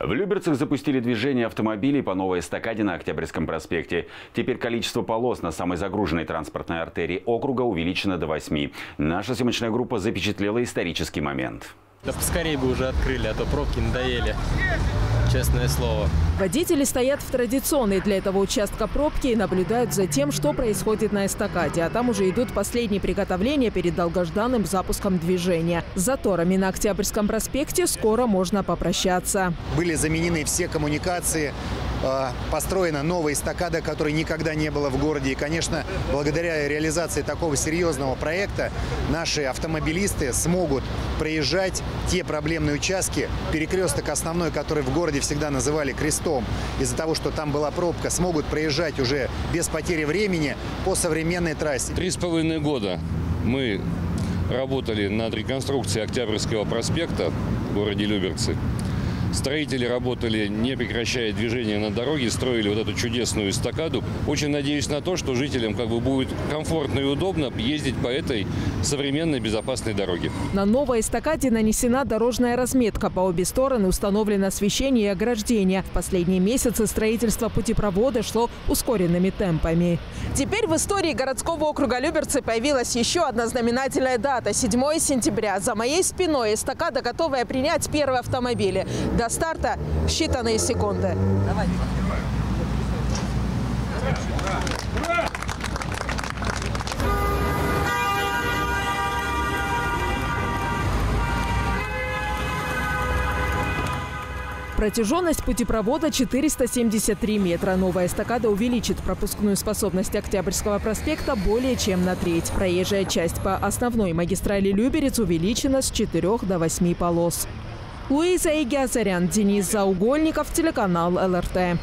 В Люберцах запустили движение автомобилей по новой эстакаде на Октябрьском проспекте. Теперь количество полос на самой загруженной транспортной артерии округа увеличено до 8. Наша съемочная группа запечатлела исторический момент. Да поскорее бы уже открыли, а то пробки надоели. Честное слово. Водители стоят в традиционной для этого участка пробки и наблюдают за тем, что происходит на эстакаде. А там уже идут последние приготовления перед долгожданным запуском движения. С заторами на Октябрьском проспекте скоро можно попрощаться. Были заменены все коммуникации. Построена новая эстакада, которой никогда не было в городе. И, конечно, благодаря реализации такого серьезного проекта наши автомобилисты смогут проезжать те проблемные участки. Перекресток основной, который в городе всегда называли крестом, из-за того, что там была пробка, смогут проезжать уже без потери времени по современной трассе. 3,5 года мы работали над реконструкцией Октябрьского проспекта в городе Люберцы. Строители работали, не прекращая движение на дороге, строили вот эту чудесную эстакаду. Очень надеюсь на то, что жителям будет комфортно и удобно ездить по этой современной безопасной дороге. На новой эстакаде нанесена дорожная разметка. По обе стороны установлено освещение и ограждение. В последние месяцы строительство путепровода шло ускоренными темпами. Теперь в истории городского округа Люберцы появилась еще одна знаменательная дата – 7 сентября. За моей спиной эстакада, готовая принять первые автомобили. До старта считанные секунды. Давай. Протяженность путепровода 473 метра. Новая эстакада увеличит пропускную способность Октябрьского проспекта более чем на треть. Проезжая часть по основной магистрали Люберец увеличена с 4 до 8 полос. Луиза Егиазарян, Денис Заугольников, телеканал ЛРТ.